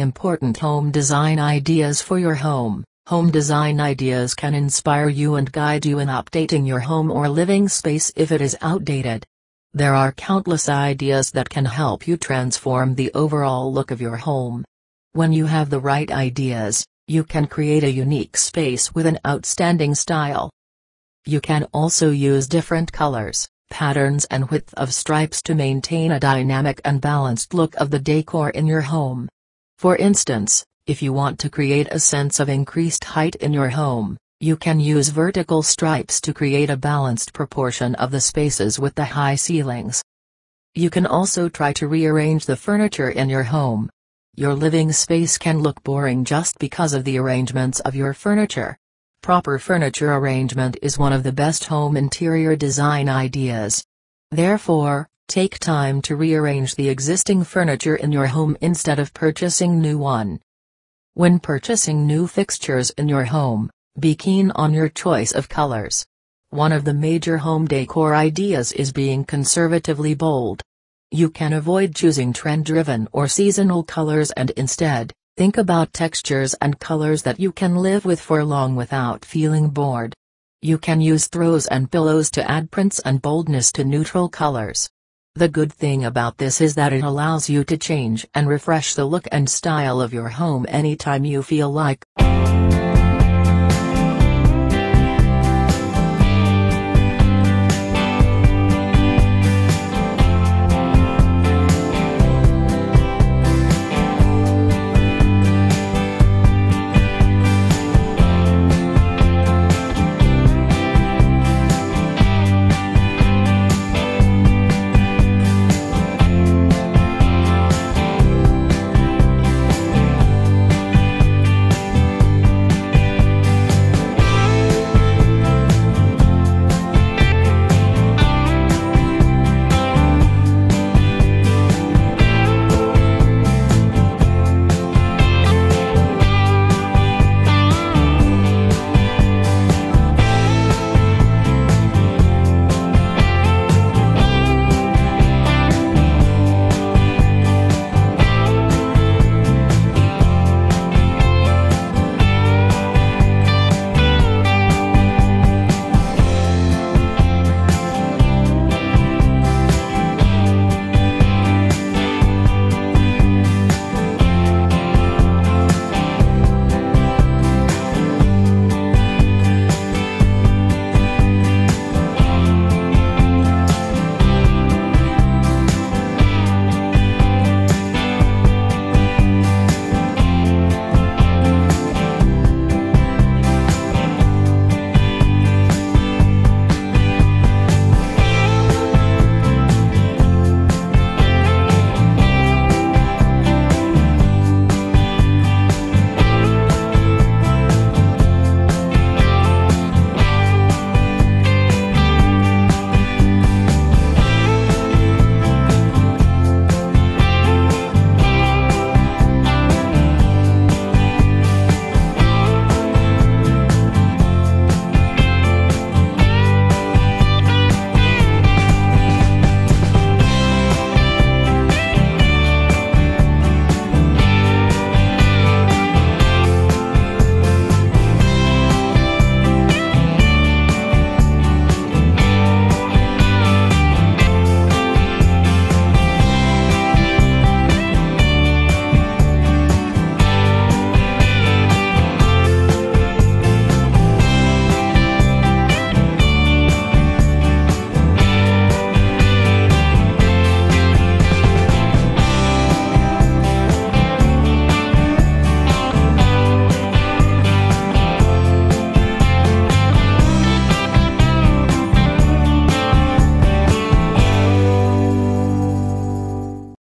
Important home design ideas for your home. Home design ideas can inspire you and guide you in updating your home or living space if it is outdated. There are countless ideas that can help you transform the overall look of your home. When you have the right ideas, you can create a unique space with an outstanding style. You can also use different colors, patterns and width of stripes to maintain a dynamic and balanced look of the decor in your home. For instance, if you want to create a sense of increased height in your home, you can use vertical stripes to create a balanced proportion of the spaces with the high ceilings. You can also try to rearrange the furniture in your home. Your living space can look boring just because of the arrangements of your furniture. Proper furniture arrangement is one of the best home interior design ideas. Therefore, take time to rearrange the existing furniture in your home instead of purchasing new one. When purchasing new fixtures in your home, be keen on your choice of colors. One of the major home decor ideas is being conservatively bold. You can avoid choosing trend-driven or seasonal colors and instead, think about textures and colors that you can live with for long without feeling bored. You can use throws and pillows to add prints and boldness to neutral colors. The good thing about this is that it allows you to change and refresh the look and style of your home anytime you feel like.